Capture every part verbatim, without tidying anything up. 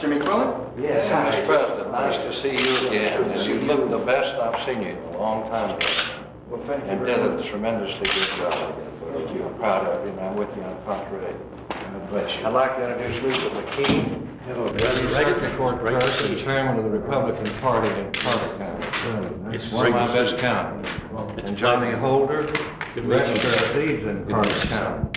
Jimmy Quillen? Yes, Mister President, nice to see you again. Yes, you look the best I've seen you in a long time ago. Well, thank you. And did a tremendously good job. Thank you. I'm proud of you, and I'm with you on Contra eight. God bless you. I'd like to introduce Luther McKeehan. Hello, President. Court Judge and Chairman of the Republican Party in Carter County. It's one of my best counties. And Johnny Holder, Register of Deeds in Carter County.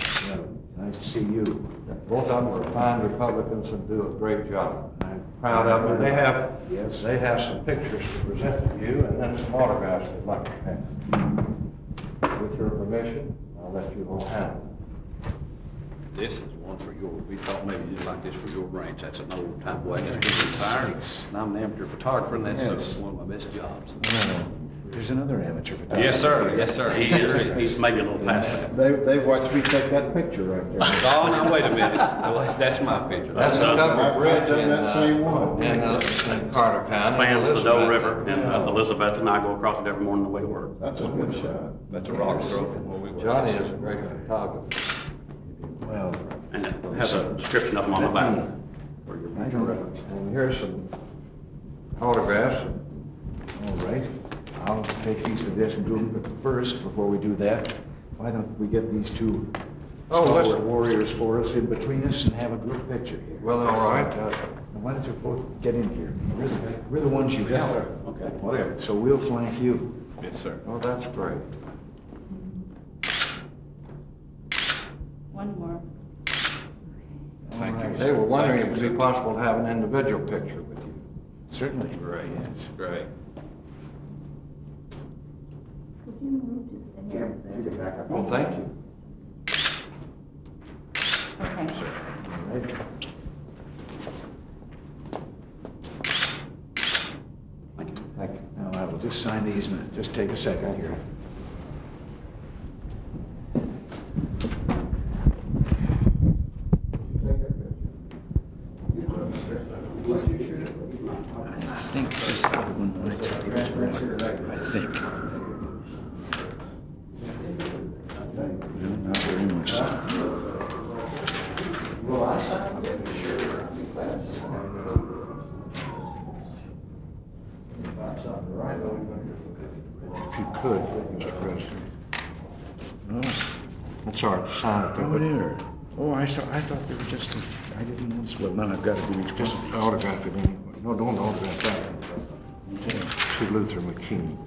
Nice to see you. Both of them are fine Republicans and do a great job. I'm proud of them. They have, yes. they have some pictures to present to you and then some autographs they'd like to have. With your permission, I'll let you all have them. This is one for your, we thought maybe you'd like this for your ranch. That's an old time way. Yes. And I'm an amateur photographer, and that's yes. one of my best jobs. Yeah. There's another amateur photographer. Yes, sir. Yes, sir. He is. He's maybe a little past that. They, they watched me take that picture right there. Oh, now, wait a minute. That's my picture. That's the covered bridge in that same one. In Carter County. Spans the Doe River, and uh, Elizabeth and I go across it every morning on the way to work. That's a good shot. That's a rock throw from where we were. Johnny is a great photographer. Well, and it has a description of him on the back. For your reference. And here's some autographs. All right. I'll take these to this group, but first, before we do that, why don't we get these two oh, stalwart warriors for us in between us and have a group picture here? Well, all right. Uh, why don't you both get in here? We're the, we're the ones you helped. Yes, help. Sir. Okay. Whatever. So we'll flank you. Yes, sir. Oh, that's great. One more. Thank right. you. They were wondering Thank if it would be possible to have an individual picture with you. Certainly. Great. Yes. Great. Well, thank you. Okay. Sure. All right. Thank you. Thank you. Now I will just sign these and just take a second here. I think this other one might take it around. I think. If you could, Mister President. Oh. It's hard to sign it. Oh, there. Oh, I, saw, I thought they were just... A, I didn't notice. Well, now I've got to do each one. Just autograph it anyway. No, don't autograph that one. Yeah. To Luther McKean.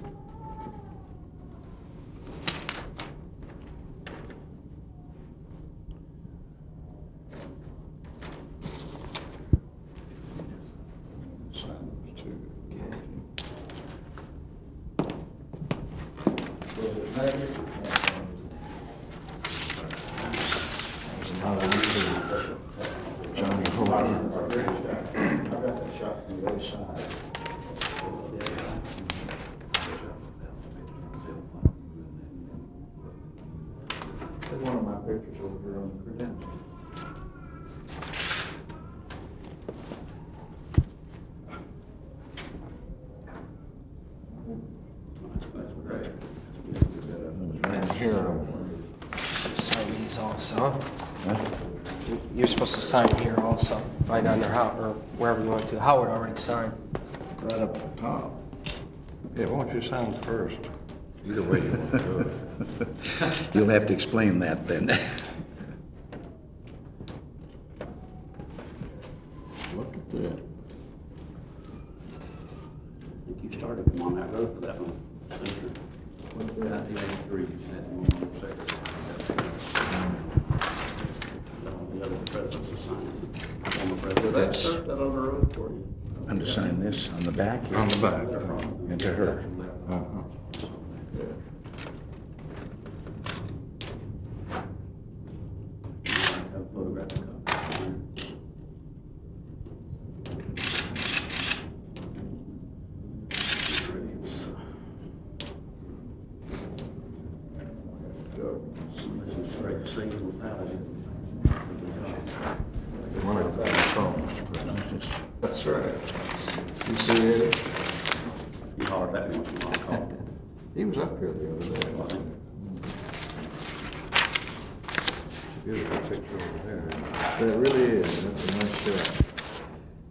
Sign here also, right under how or wherever you want to. Howard already signed. Right up at the top. Yeah, why don't you sign first? Either way you want to do it. You'll have to explain that then. Look at that. I think you started him on that road for that one. nineteen eighty-three, you said one second. That's I'm to sign this on the back here. On the back. Uh, and to her. Uh-huh.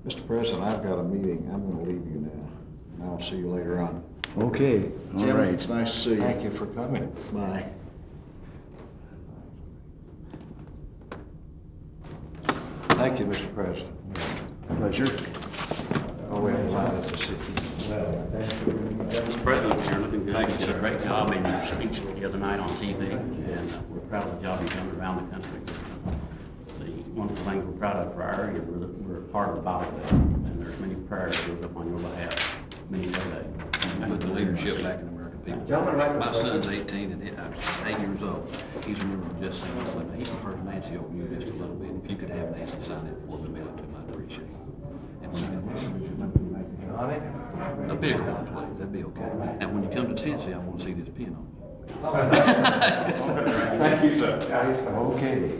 Mister President, I've got a meeting. I'm going to leave you now. And I'll see you later on. Okay. All Jim, right. It's nice to see you. Thank you for coming. Bye. Thank you, Mister President. Pleasure. Oh, we have a lot of decisions. Well, thank you. Mister President, you're looking good. Thank you, sir. You did a great job in your speech the other night on T V, and uh, we're proud of the job you've done around the country. The, one of the things we're proud of for our area, we're, we're part of the Bible Belt, and there's many prayers that up on your behalf, many every day. You put the leadership back in the American people. Gentlemen, right my son's eighteen, and it, I'm just eight years old. He's a member of Just Saying Living. He prefers Nancy over you just a little bit. If you could have Nancy sign it for the mail, I'd appreciate it. And when you, a bigger one, please. That'd be okay. Now, when you come to Tennessee, I want to see this pin on you. Thank you, sir. Okay.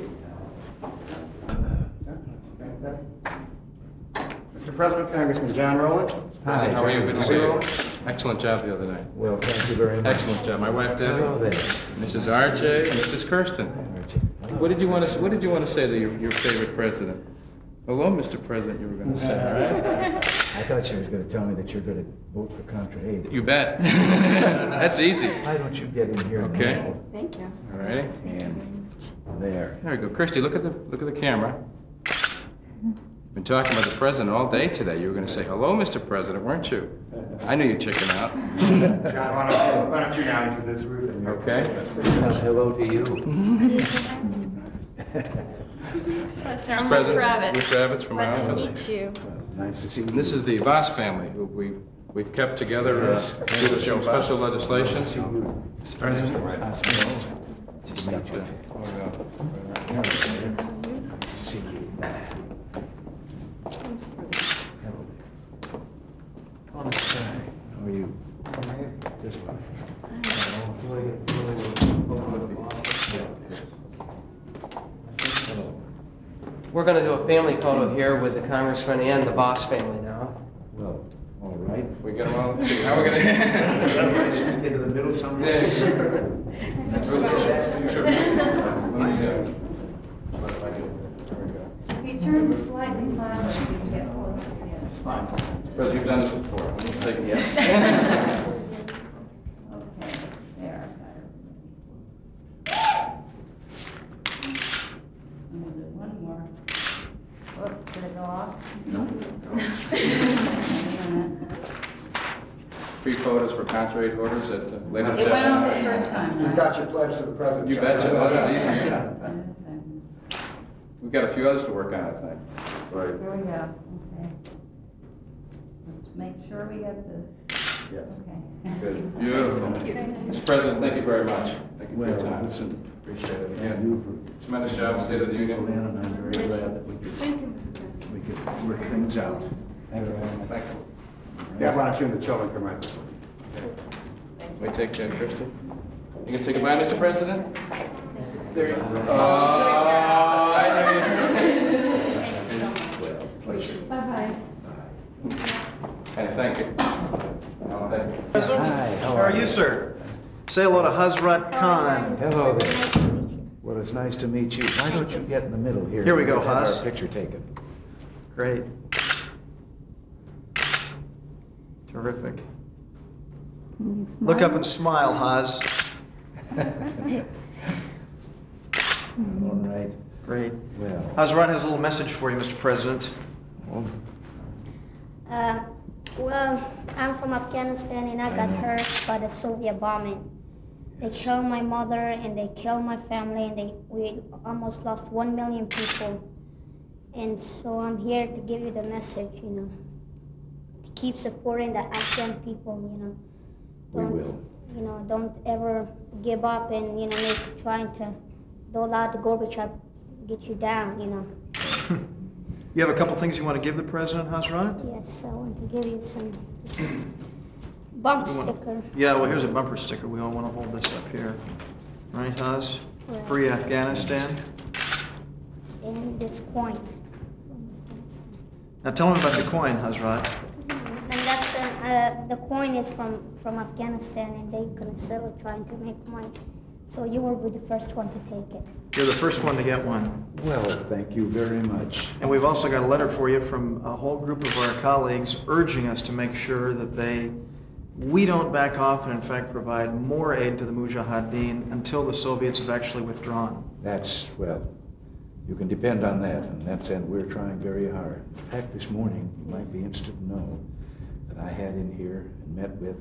Mister President, Congressman John Rowland. Hi. How are you? Good to see you. Excellent job the other night. Well, thank you very much. Excellent job. My wife Debbie, Missus Archie, and Missus Kirsten. What did you want to What did you want to say to your, your favorite president? Hello, well, well, Mister President, you were going to say. All right. I thought she was going to tell me that you're going to vote for Contra Aid. You bet. That's easy. Why don't you get in here? Okay. Now? Thank you. All right. And there. There we go, Christy. Look at the Look at the camera. Been talking about the president all day today. You were going to say hello, Mister President, weren't you? I knew you chicken out. John, why don't, why don't you now introduce Ruth? And okay. Hello to you. Mister President, I'm Ruth Ravitz from our office. Nice to meet you. Well, nice to see you. This is the Vas family who we we've kept together uh, to show special legislation. Mister President, Vas family. Just up there. Nice to see you. How are you? Just fine. We're going to do a family photo here with the Congressman and the Vas family now. Well, all right. We get them all. See how we're going to get to the middle somewhere. Yeah, sure. If you turn slightly sideways, you can get closer. It's fine. Because you've done this before. Let me take it out. Okay, there. I'm going to do one more. Whoop, did it go off? No. Free photos for Contra Aid orders at uh, later this afternoon. It went on the first time. You got your pledge to the president. You betcha. That was easy. We've got a few others to work on, I think. Right. Here we go. Okay. Make sure we get the... Yeah. Okay. Good. Beautiful. Thank you. Mister President, thank you very much. Thank you for your time. Listen, appreciate it. Again, yeah. Tremendous job, State of the Union. And I'm very glad that we could, we could work things out. Thank you very much. Excellent. Yeah, why don't you and the children come out? Okay. We take that, Kristen. You can say goodbye, Mister President? There you go. Oh, thank you so much. Bye-bye. Bye. Hey, thank you. Oh, thank you. President, hi, how are, how are you, you, sir? Say hello to Hazrat Khan. Hello there. Well, it's nice to meet you. Why don't you get in the middle here? Here we go, Haz. Have our picture taken. Great. Terrific. Look up and smile, Haz. All right. Great. Well, Hazrat has a little message for you, Mister President. Oh. Uh, Well, I'm from Afghanistan, and I got hurt by the Soviet bombing. They killed my mother, and they killed my family, and they we almost lost one million people. And so I'm here to give you the message, you know, to keep supporting the Afghan people, you know. Don't, we will. You know, don't ever give up and, you know, make, trying to, don't allow the Gorbachev get you down, you know. You have a couple things you want to give the president, Hazrat? Yes, I want to give you some bumper sticker. Yeah, well, here's a bumper sticker. We all want to hold this up here. Right, Haz? Right. Free Afghanistan. And this coin. Now tell him about the coin, Hazrat. And that's the, uh, the coin is from, from Afghanistan, and they're going to sell it, trying to make money. So you were the first one to take it. You're the first one to get one. Well, thank you very much. And we've also got a letter for you from a whole group of our colleagues urging us to make sure that they, we don't back off and in fact provide more aid to the Mujahideen until the Soviets have actually withdrawn. That's, well, you can depend on that, and that's, and we're trying very hard. In fact, this morning, you might be interested to know that I had in here and met with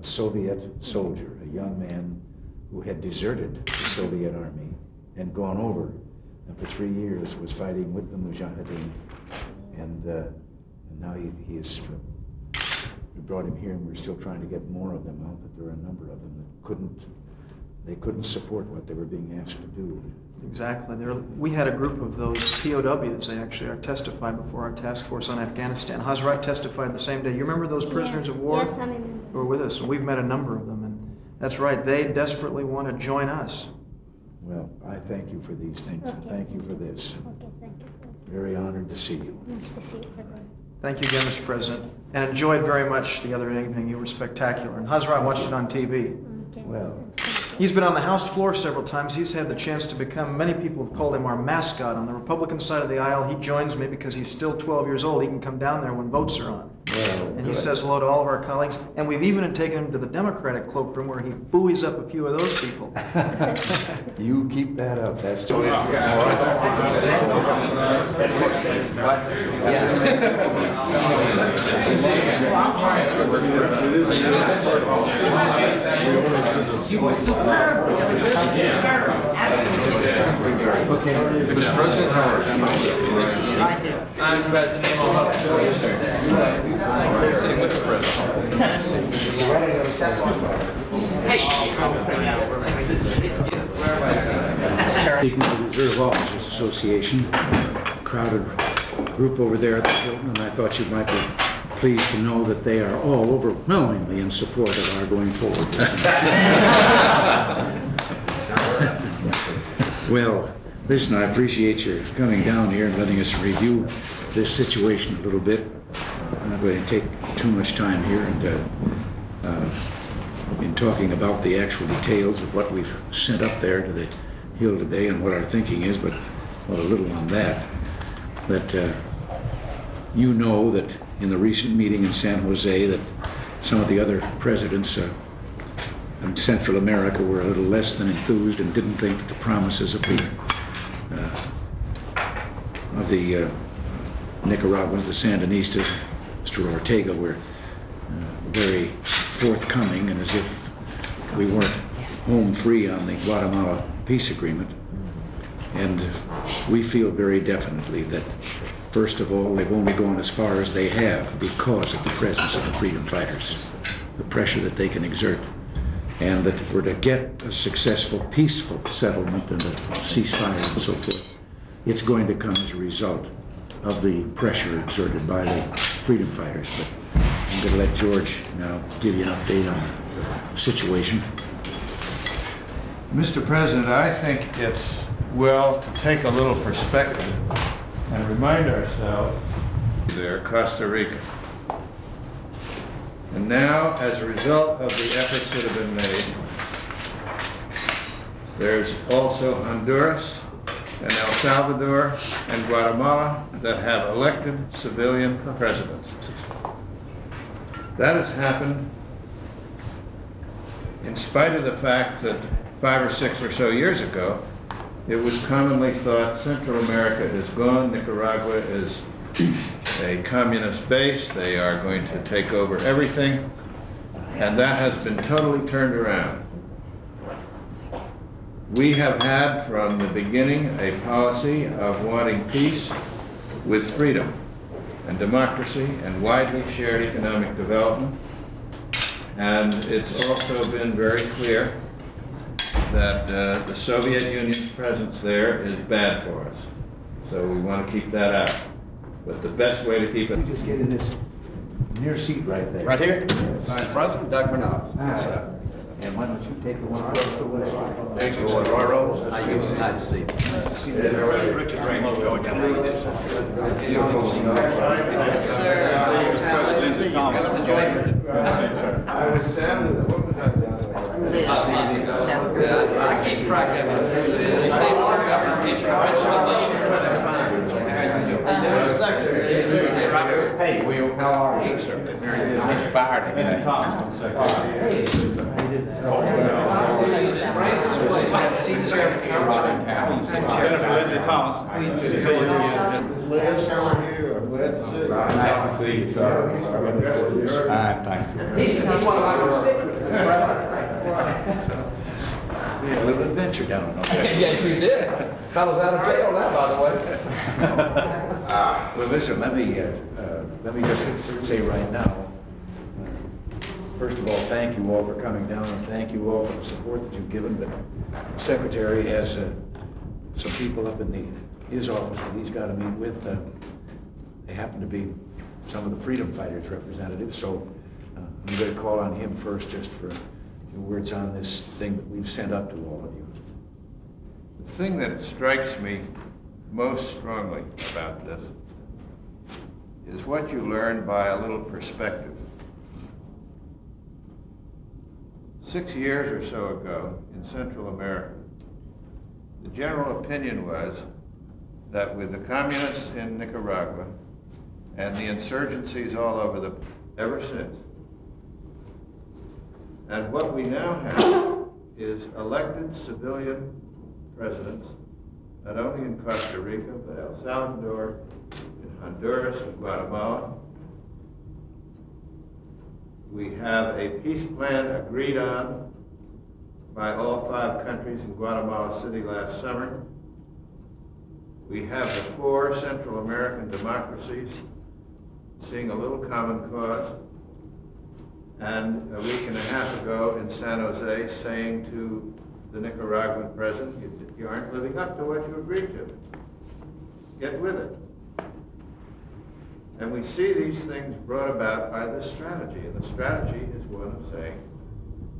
a Soviet soldier, a young man who had deserted the Soviet army and gone over, and for three years was fighting with the Mujahideen, and, uh, and now he, he is, uh, we brought him here, and we're still trying to get more of them out, but there are a number of them that couldn't, they couldn't support what they were being asked to do. Exactly. There, we had a group of those P O Ws, they actually are testified before our task force on Afghanistan. Hazrat testified the same day. You remember those prisoners yes. of war? Yes, I remember. Who were with us, and we've met a number of them. And that's right. They desperately want to join us. Well, I thank you for these things, okay, and thank, thank you for this. Okay, thank you. Very honored to see you. Nice to see you. Thank you again, Mister President. And enjoyed very much the other evening. You were spectacular. And Hazrat watched it on T V. Okay. Well, he's been on the House floor several times. He's had the chance to become, many people have called him our mascot. On the Republican side of the aisle, he joins me because he's still twelve years old. He can come down there when votes are on. Well, and good. He says hello to all of our colleagues, and we've even taken him to the Democratic cloakroom where he buoys up a few of those people. You keep that up. That's totally true. You were superb. Mister President Howard. I'm President Howard. Speaking of the Reserve Officers Association, crowded group over there at the Hilton, and I thought you might be pleased to know that they are all overwhelmingly in support of our going forward. Well, listen, I appreciate your coming down here and letting us review this situation a little bit. I'm not going to take too much time here and, uh, uh, in talking about the actual details of what we've sent up there to the Hill today and what our thinking is, but well, a little on that. But uh, you know that in the recent meeting in San Jose that some of the other presidents uh, in Central America were a little less than enthused and didn't think that the promises of the, uh, of the uh, Nicaraguans, the Sandinistas, Mister Ortega, were uh, very forthcoming and as if we weren't home free on the Guatemala peace agreement. And we feel very definitely that, first of all, they've only gone as far as they have because of the presence of the freedom fighters, the pressure that they can exert, and that if we're to get a successful, peaceful settlement and a ceasefire and so forth, it's going to come as a result of the pressure exerted by the freedom fighters. But I'm going to let George now give you an update on the situation. Mister President, I think it's well to take a little perspective and remind ourselves there, Costa Rica. And now, as a result of the efforts that have been made, there's also Honduras, and El Salvador and Guatemala that have elected civilian presidents. That has happened in spite of the fact that five or six or so years ago, it was commonly thought Central America is gone, Nicaragua is a communist base, they are going to take over everything, and that has been totally turned around. We have had from the beginning a policy of wanting peace with freedom and democracy and widely shared economic development. And it's also been very clear that uh, the Soviet Union's presence there is bad for us. So we want to keep that out. But the best way to keep it... Just get in this near seat right there. Right here? Yes. All right, President Doug Barnard. Ah. And why don't you take the one across the way? Thank you, Roy Rowland. I used to not see. Richard Ray. Yes, sir. I was standing with the woman. program is the state board government meeting. Hey, Will, how are you? He's fired again. Nice to see you, sir. All right, thank you. He's one of my constituents. We had a little adventure down in Ortega. Yes, we did. I was out of jail now, by the way. uh, well, listen, let me, uh, uh, let me just say right now, uh, first of all, thank you all for coming down, and thank you all for the support that you've given. But the Secretary has uh, some people up in the, his office that he's got to meet with. Uh, they happen to be some of the Freedom Fighters representatives, so uh, I'm going to call on him first just for words on this thing that we've sent up to all of you. The thing that strikes me most strongly about this is what you learn by a little perspective. Six years or so ago in Central America, the general opinion was that with the communists in Nicaragua and the insurgencies all over the ever since, and what we now have is elected civilian presidents, not only in Costa Rica, but El Salvador, in Honduras, and Guatemala. We have a peace plan agreed on by all five countries in Guatemala City last summer. We have the four Central American democracies seeing a little common cause. And a week and a half ago in San Jose, saying to the Nicaraguan president, you, you aren't living up to what you agreed to. Get with it. And we see these things brought about by this strategy. And the strategy is one of saying,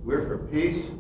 we're for peace,